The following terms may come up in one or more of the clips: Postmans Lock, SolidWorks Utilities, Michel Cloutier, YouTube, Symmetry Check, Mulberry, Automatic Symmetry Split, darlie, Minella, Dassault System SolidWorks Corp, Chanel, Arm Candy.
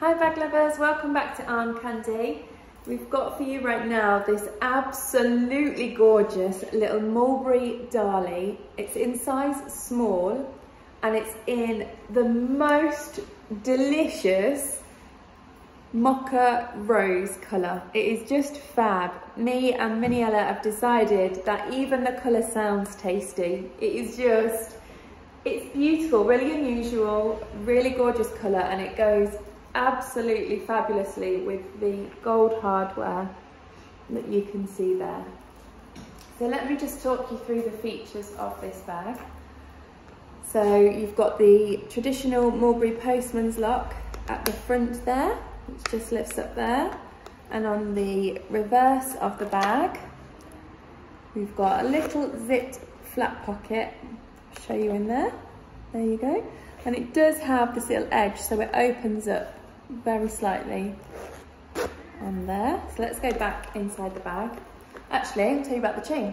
Hi bag lovers, welcome back to Arm Candy. We've got for you right now this absolutely gorgeous little mulberry darlie. It's in size small and it's in the most delicious mocha rose colour. It is just fab. Me and Minella have decided that even the colour sounds tasty. It is just, it's beautiful, really unusual, really gorgeous colour, and it goes absolutely fabulously with the gold hardware that you can see there. So let me just talk you through the features of this bag. So you've got the traditional Mulberry postman's lock at the front there, which just lifts up there, and on the reverse of the bag we've got a little zipped flap pocket. I'll show you in there. There you go. And it does have this little edge, so it opens up very slightly on there. So let's go back inside the bag. Actually, I'll tell you about the chain.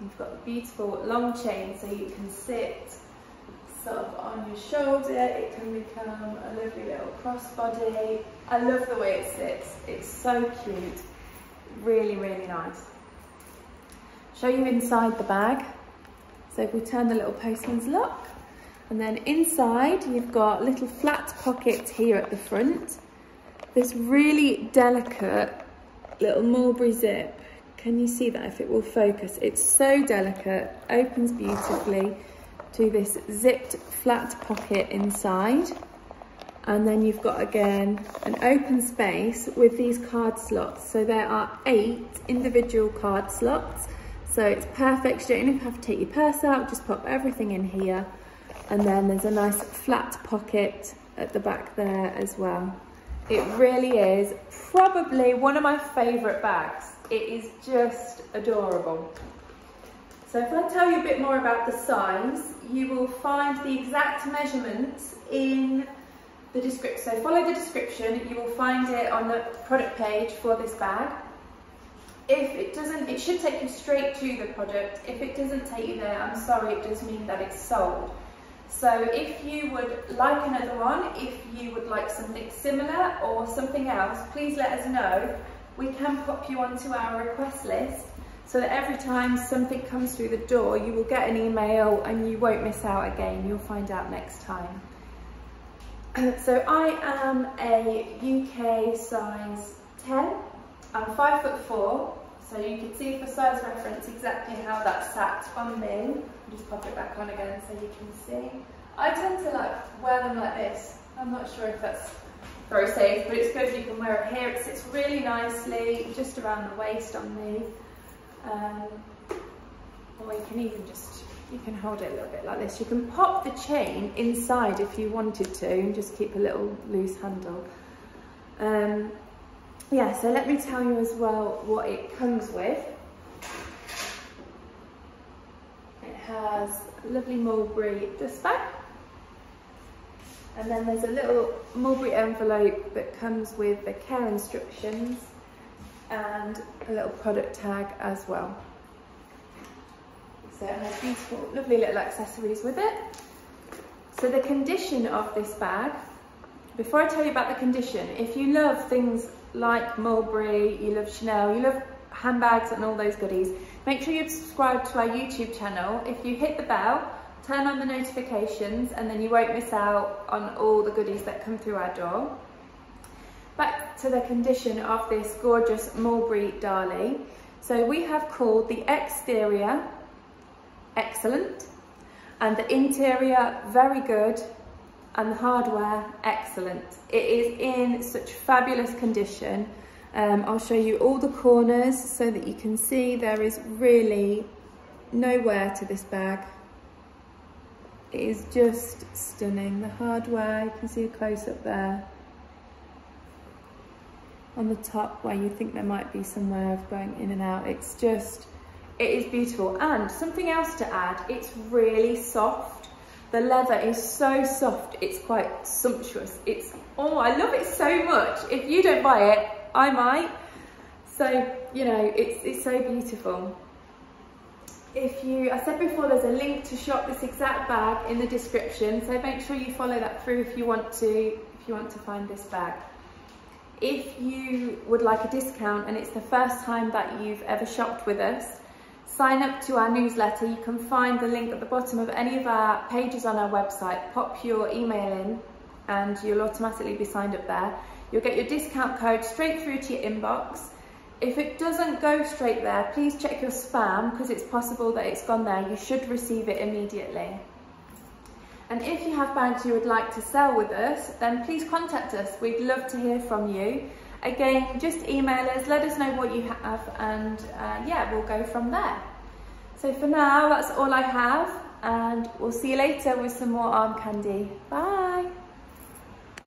You've got a beautiful long chain, so you can sit sort of on your shoulder. It can become a lovely little crossbody. I love the way it sits. It's so cute. Really, really nice. Show you inside the bag. So if we turn the little postman's lock, and then inside you've got little flat pockets here at the front. This really delicate little mulberry zip. Can you see that if it will focus? It's so delicate, opens beautifully to this zipped flat pocket inside. And then you've got again an open space with these card slots. So there are 8 individual card slots. So it's perfect, you don't even have to take your purse out, just pop everything in here. And then there's a nice flat pocket at the back there as well. It really is probably one of my favourite bags. It is just adorable. So if I tell you a bit more about the size, you will find the exact measurements in the description. So follow the description, you will find it on the product page for this bag. If it doesn't, it should take you straight to the product. If it doesn't take you there, I'm sorry, it does mean that it's sold. So if you would like another one, if you would like something similar or something else, please let us know. We can pop you onto our request list so that every time something comes through the door, you will get an email and you won't miss out again. You'll find out next time. So I am a UK size 10. I'm 5'4", so you can see for size reference exactly how that sat on me. Just pop it back on again so you can see. I tend to like wear them like this. I'm not sure if that's very safe, but it's good, you can wear it here. It sits really nicely just around the waist on me. Or you can even just, you can hold it a little bit like this. You can pop the chain inside if you wanted to and just keep a little loose handle. Yeah, so let me tell you as well what it comes with. Has a lovely mulberry dust bag, and then there's a little mulberry envelope that comes with the care instructions and a little product tag as well. So it has beautiful, lovely little accessories with it. So the condition of this bag, before I tell you about the condition, if you love things like mulberry, you love Chanel, you love handbags and all those goodies, make sure you subscribe to our YouTube channel. If you hit the bell, turn on the notifications, and then you won't miss out on all the goodies that come through our door. Back to the condition of this gorgeous mulberry darlie. So we have called the exterior excellent, and the interior very good, and the hardware excellent. It is in such fabulous condition. I'll show you all the corners so that you can see there is really no wear to this bag. It is just stunning. The hardware, you can see a close up there. On the top where you think there might be some wear of going in and out, it's just, it is beautiful. And something else to add, it's really soft. The leather is so soft, it's quite sumptuous. It's, oh, I love it so much. If you don't buy it, I might. So, you know, it's so beautiful. I said before there's a link to shop this exact bag in the description, so make sure you follow that through if you want to find this bag. If you would like a discount and it's the first time that you've ever shopped with us, sign up to our newsletter. You can find the link at the bottom of any of our pages on our website. Pop your email in and you'll automatically be signed up there. You'll get your discount code straight through to your inbox. If it doesn't go straight there, please check your spam because it's possible that it's gone there. You should receive it immediately. And if you have bags you would like to sell with us, then please contact us. We'd love to hear from you. Again, just email us, let us know what you have, and yeah, we'll go from there. So for now, that's all I have, and we'll see you later with some more Arm Candy. Bye.